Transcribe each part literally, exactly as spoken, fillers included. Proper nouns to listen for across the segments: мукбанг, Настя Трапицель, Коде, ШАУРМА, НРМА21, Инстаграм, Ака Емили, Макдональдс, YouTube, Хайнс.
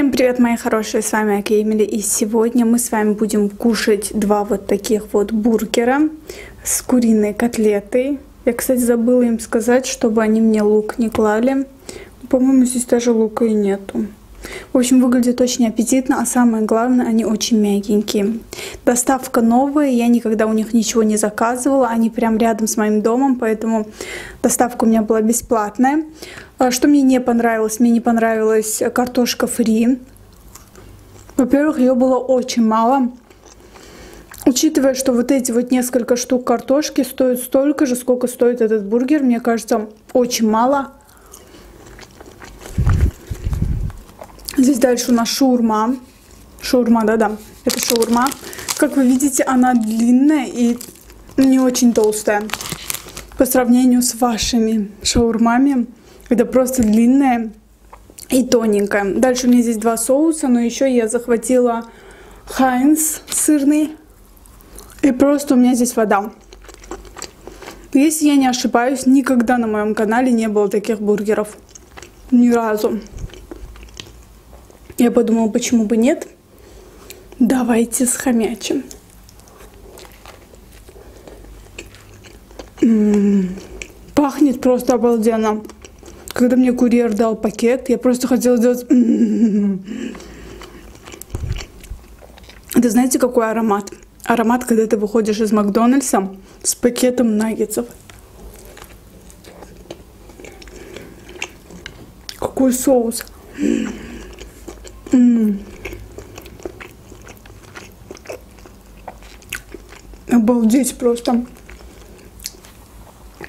Всем привет, мои хорошие, с вами Ака Емили, и сегодня мы с вами будем кушать два вот таких вот бургера с куриной котлетой. Я, кстати, забыла им сказать, чтобы они мне лук не клали. По-моему, здесь даже лука и нету. В общем, выглядит очень аппетитно, а самое главное, они очень мягенькие. Доставка новая, я никогда у них ничего не заказывала, они прям рядом с моим домом, поэтому доставка у меня была бесплатная. Что мне не понравилось? Мне не понравилась картошка фри. Во-первых, ее было очень мало. Учитывая, что вот эти вот несколько штук картошки стоят столько же, сколько стоит этот бургер, мне кажется, очень мало. Здесь дальше у нас шаурма. Шаурма, да-да, это шаурма. Как вы видите, она длинная и не очень толстая. По сравнению с вашими шаурмами, это просто длинная и тоненькая. Дальше у меня здесь два соуса, но еще я захватила Хайнс сырный. И просто у меня здесь вода. Если я не ошибаюсь, никогда на моем канале не было таких бургеров. Ни разу. Я подумала, почему бы нет. Давайте схомячим. М-м-м. Пахнет просто обалденно. Когда мне курьер дал пакет, я просто хотела сделать... Это знаете, какой аромат? Аромат, когда ты выходишь из Макдональдса с пакетом наггетсов. Какой соус. М-м. Обалдеть просто.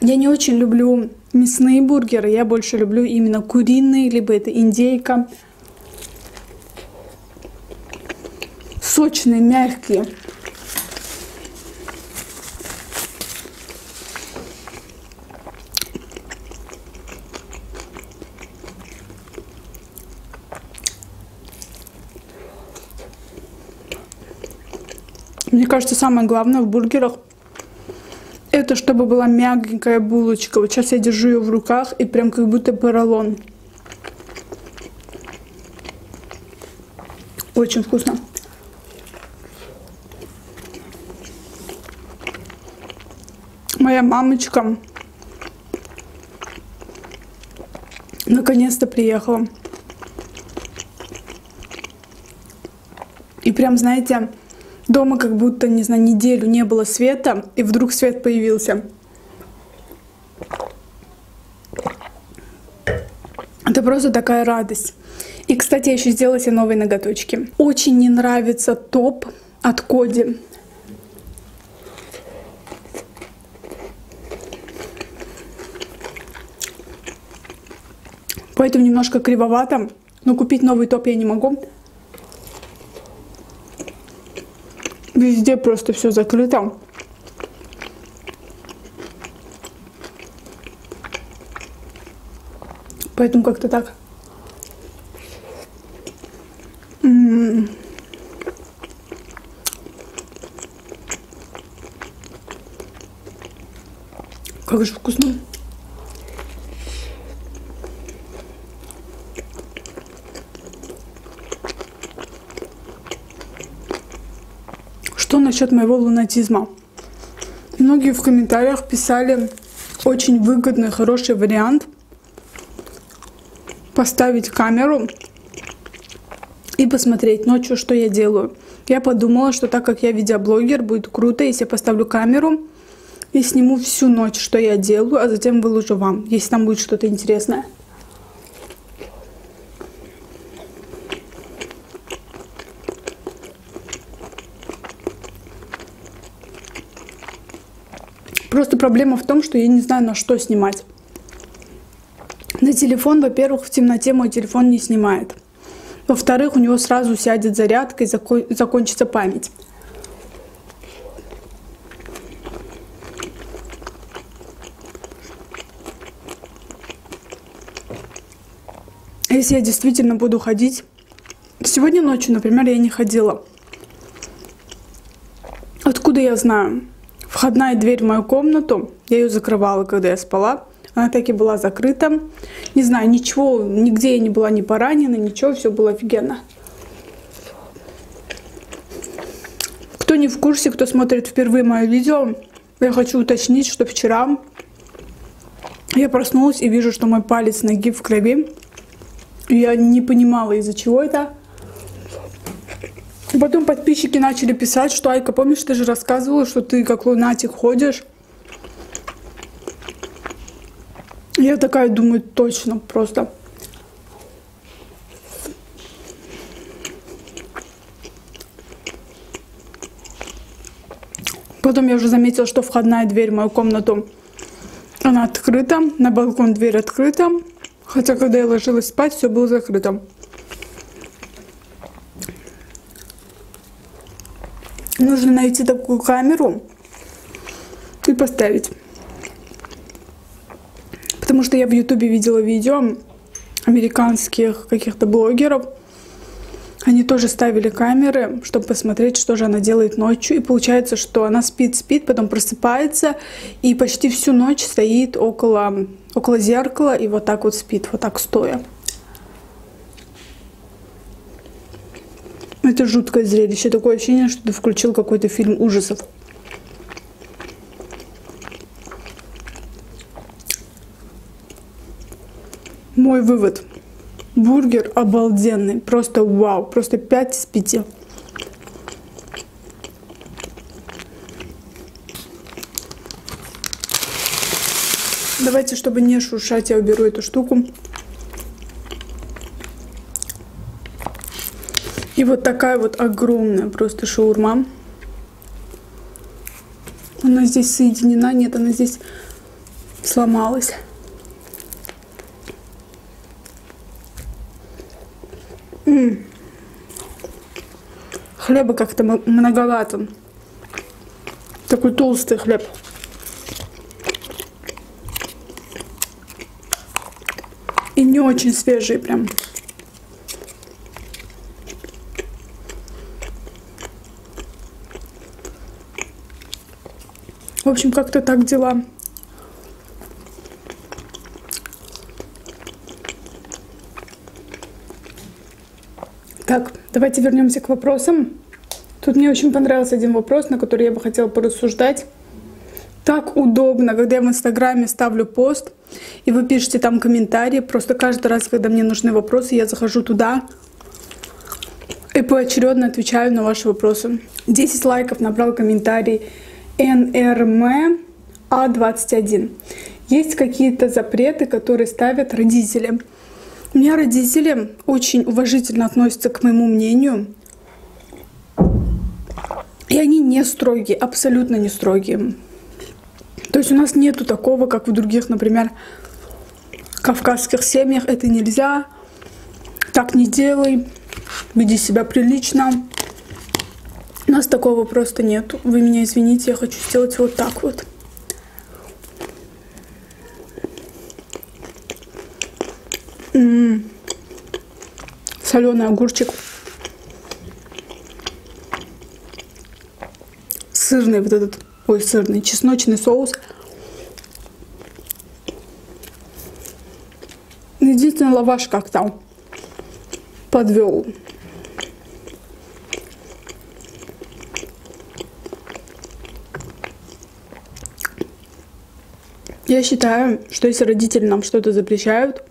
Я не очень люблю мясные бургеры. Я больше люблю именно куриные, либо это индейка. Сочные, мягкие. Мне кажется, самое главное в бургерах — это чтобы была мягенькая булочка. Вот сейчас я держу ее в руках, и прям как будто поролон. Очень вкусно. Моя мамочка наконец-то приехала. И прям, знаете... Дома как будто, не знаю, неделю не было света, и вдруг свет появился. Это просто такая радость. И, кстати, я еще сделала себе новые ноготочки. Очень не нравится топ от Коде. Поэтому немножко кривовато, но купить новый топ я не могу. Везде просто все закрыто. Поэтому как-то так. М-м-м. Как же вкусно. Что насчет моего лунатизма? Многие в комментариях писали очень выгодный, хороший вариант поставить камеру и посмотреть ночью, что я делаю. Я подумала, что так как я видеоблогер, будет круто, если я поставлю камеру и сниму всю ночь, что я делаю, а затем выложу вам, если там будет что-то интересное. Просто проблема в том, что я не знаю, на что снимать. На телефон, во-первых, в темноте мой телефон не снимает. Во-вторых, у него сразу сядет зарядка и закон- закончится память. Если я действительно буду ходить... Сегодня ночью, например, я не ходила. Откуда я знаю? Входная дверь в мою комнату, я ее закрывала, когда я спала, Она так и была закрыта. Не знаю, ничего, нигде я не была не поранена, ничего, все было офигенно. Кто не в курсе, кто смотрит впервые мое видео, я хочу уточнить, что вчера я проснулась и вижу, что мой палец ноги в крови. Я не понимала, из-за чего это. Потом подписчики начали писать, что Айка, помнишь, ты же рассказывала, что ты как лунатик ходишь. Я такая думаю, точно, просто. Потом я уже заметила, что входная дверь в мою комнату, она открыта, на балкон дверь открыта. Хотя, когда я ложилась спать, все было закрыто. Нужно найти такую камеру и поставить. Потому что я в Ютубе видела видео американских каких-то блогеров. Они тоже ставили камеры, чтобы посмотреть, что же она делает ночью. И получается, что она спит-спит, потом просыпается и почти всю ночь стоит около, около зеркала и вот так вот спит, вот так стоя. Это жуткое зрелище. Такое ощущение, что ты включил какой-то фильм ужасов. Мой вывод. Бургер обалденный. Просто вау. Просто пять из пяти. Давайте, чтобы не шуршать, я уберу эту штуку. И вот такая вот огромная просто шаурма. Она здесь соединена. Нет, она здесь сломалась. М-м. Хлеба как-то многовато. Такой толстый хлеб. И не очень свежий прям. В общем, как-то так дела. Так, давайте вернемся к вопросам. Тут мне очень понравился один вопрос, на который я бы хотела порассуждать. Так удобно, когда я в Инстаграме ставлю пост, и вы пишете там комментарии. Просто каждый раз, когда мне нужны вопросы, я захожу туда и поочередно отвечаю на ваши вопросы. десять лайков набрал комментарий Н Р М А двадцать один. Есть какие-то запреты, которые ставят родители? У меня родители очень уважительно относятся к моему мнению. И они не строгие, абсолютно не строгие. То есть у нас нету такого, как в других, например, кавказских семьях. Это нельзя, так не делай, веди себя прилично. У нас такого просто нету. Вы меня извините, я хочу сделать вот так вот. М-м-м. Соленый огурчик. Сырный вот этот, ой, сырный, чесночный соус. Единственный лаваш как-то подвел. Я считаю, что если родители нам что-то запрещают,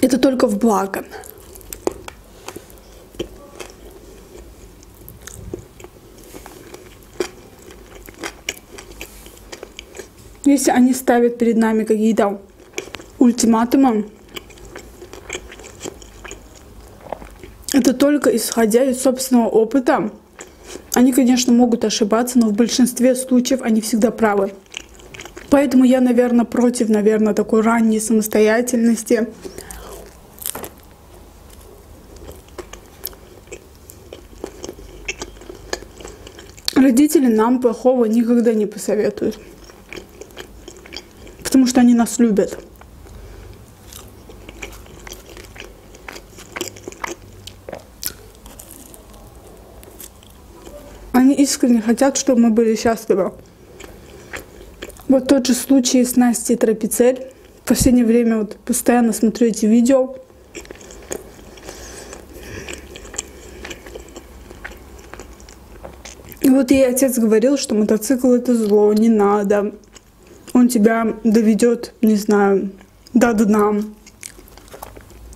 это только в благо. Если они ставят перед нами какие-то ультиматумы, это только исходя из собственного опыта. Они, конечно, могут ошибаться, но в большинстве случаев они всегда правы. Поэтому я, наверное, против, наверное, такой ранней самостоятельности. Родители нам плохого никогда не посоветуют, потому что они нас любят. Они искренне хотят, чтобы мы были счастливы. Вот тот же случай с Настей Трапицель. В последнее время вот постоянно смотрю эти видео. И вот ей отец говорил, что мотоцикл — это зло, не надо. Он тебя доведет, не знаю, до дна.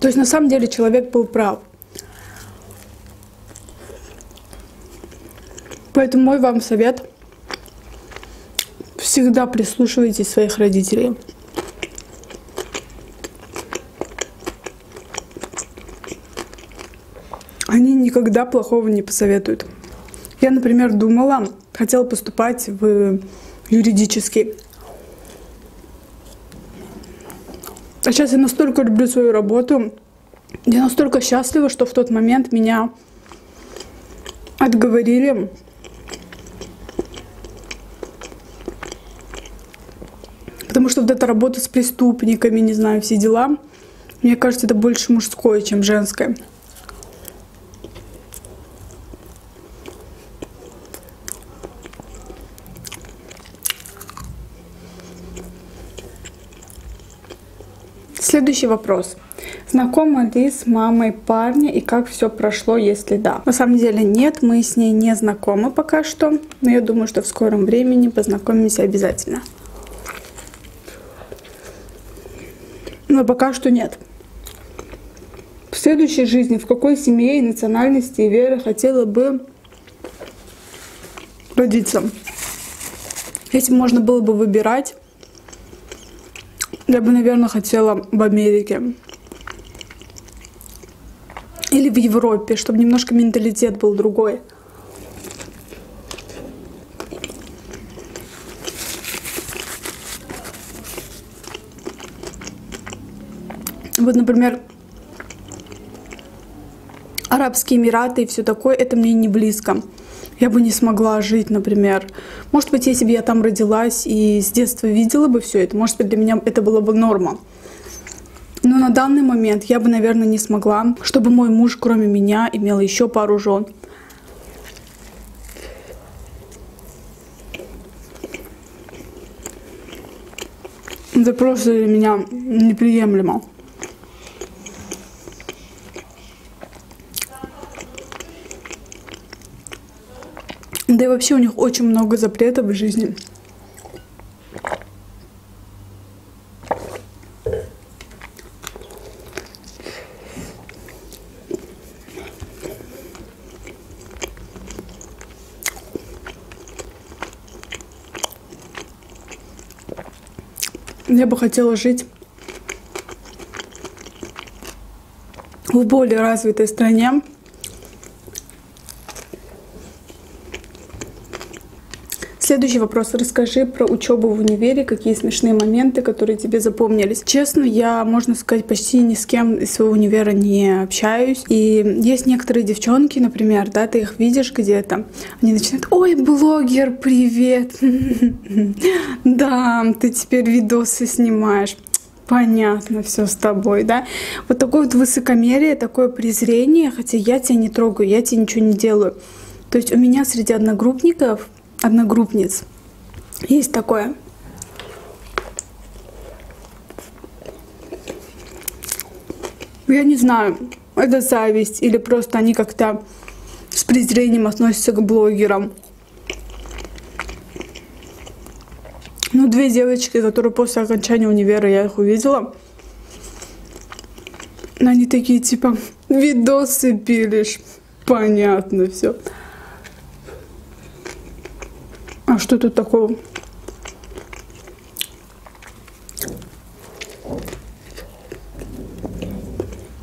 То есть на самом деле человек был прав. Поэтому мой вам совет: всегда прислушивайтесь своих родителей. Они никогда плохого не посоветуют. Я, например, думала, хотела поступать в юридический. А сейчас я настолько люблю свою работу, я настолько счастлива, что в тот момент меня отговорили. Потому что вот эта работа с преступниками, не знаю, все дела, мне кажется, это больше мужское, чем женское. Следующий вопрос. Знакома ли с мамой парня и как все прошло, если да? На самом деле нет, мы с ней не знакомы пока что, но я думаю, что в скором времени познакомимся обязательно. Но пока что нет. В следующей жизни в какой семье и национальности и вере хотела бы родиться? Если можно было бы выбирать, я бы, наверное, хотела в Америке. Или в Европе, чтобы немножко менталитет был другой. Вот, например, Арабские Эмираты и все такое, это мне не близко. Я бы не смогла жить, например. Может быть, если бы я там родилась и с детства видела бы все это, может быть, для меня это было бы норма. Но на данный момент я бы, наверное, не смогла, чтобы мой муж, кроме меня, имел еще пару жен. Это просто для меня неприемлемо. Да и вообще у них очень много запретов в жизни. Я бы хотела жить в более развитой стране. Следующий вопрос. Расскажи про учебу в универе, какие смешные моменты, которые тебе запомнились. Честно, я, можно сказать, почти ни с кем из своего универа не общаюсь. И есть некоторые девчонки, например, да, ты их видишь где-то, они начинают: ой, блогер, привет, да, ты теперь видосы снимаешь. Понятно все с тобой, да? Вот такое вот высокомерие, такое презрение, хотя я тебя не трогаю, я тебе ничего не делаю. То есть у меня среди одногруппников, одногруппниц есть такое. Я не знаю, это зависть или просто они как-то с презрением относятся к блогерам. Ну, две девочки, которые после окончания универа, я их увидела, они такие типа: видосы пилишь, понятно все. А что тут такого?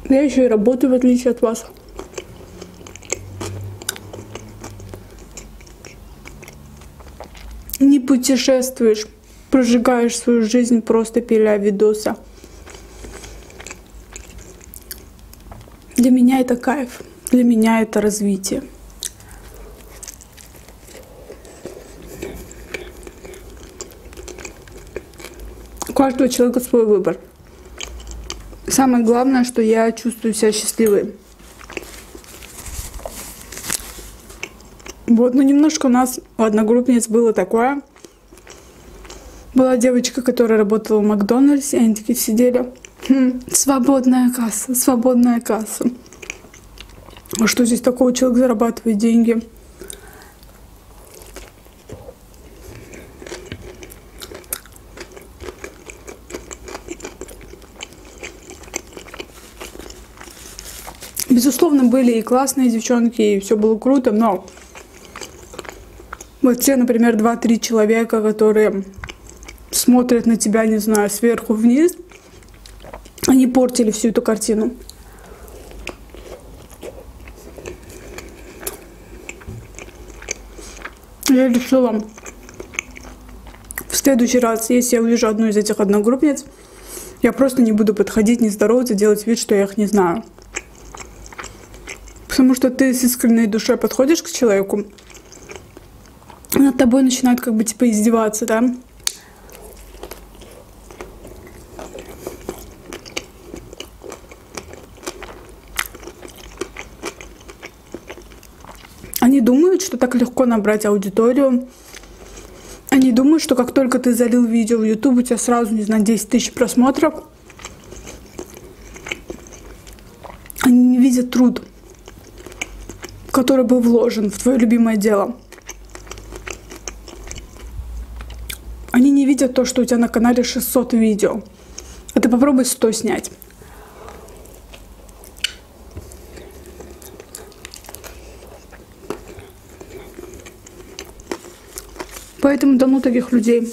Я еще и работаю, в отличие от вас. Не путешествуешь, прожигаешь свою жизнь, просто пиля видоса. Для меня это кайф, для меня это развитие. У каждого человека свой выбор. Самое главное, что я чувствую себя счастливой. Вот, ну немножко у нас у одногруппниц было такое. Была девочка, которая работала в Макдональдсе, и они такие сидели. Хм, свободная касса, свободная касса. А что здесь такого? Человек зарабатывает деньги. Безусловно, были и классные девчонки, и все было круто, но вот те, например, два-три человека, которые смотрят на тебя, не знаю, сверху вниз, они портили всю эту картину. Я решила в следующий раз, если я увижу одну из этих одногруппниц, я просто не буду подходить, не здороваться, делать вид, что я их не знаю. Потому что ты с искренней душой подходишь к человеку, над тобой начинают как бы типа издеваться, да? Они думают, что так легко набрать аудиторию. Они думают, что как только ты залил видео в YouTube, у тебя сразу, не знаю, десять тысяч просмотров. Они не видят труд, который был вложен в твое любимое дело. Они не видят то, что у тебя на канале шестьсот видео. А ты попробуй сто снять. Поэтому дано таких людей.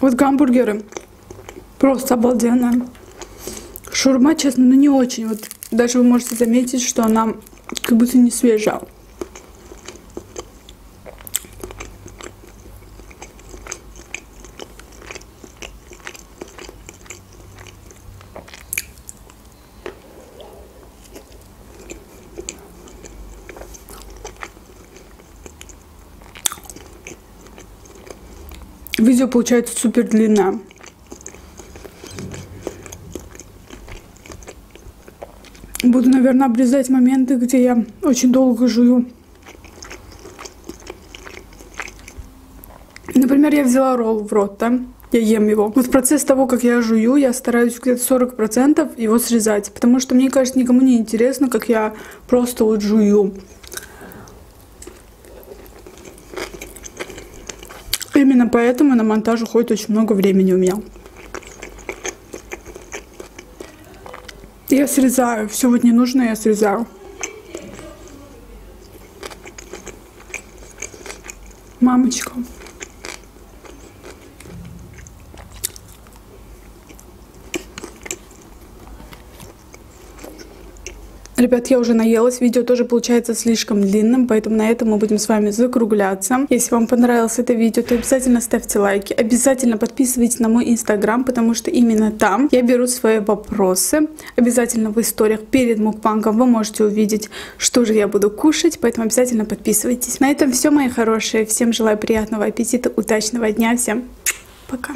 Вот гамбургеры просто обалденно. Шаурма, честно, ну не очень. Вот даже вы можете заметить, что она как будто не свежая. Видео получается супер длинное. Буду, наверное, обрезать моменты, где я очень долго жую. Например, я взяла ролл в рот, да? Я ем его. Вот в процесс того, как я жую, я стараюсь где-то сорок процентов его срезать. Потому что, мне кажется, никому не интересно, как я просто вот жую. Именно поэтому на монтаж уходит очень много времени у меня. Я срезаю. Все вот ненужное я срезаю. Мамочка. Ребят, я уже наелась, видео тоже получается слишком длинным, поэтому на этом мы будем с вами закругляться. Если вам понравилось это видео, то обязательно ставьте лайки, обязательно подписывайтесь на мой инстаграм, потому что именно там я беру свои вопросы. Обязательно в историях перед мукбангом вы можете увидеть, что же я буду кушать, поэтому обязательно подписывайтесь. На этом все, мои хорошие, всем желаю приятного аппетита, удачного дня, всем пока!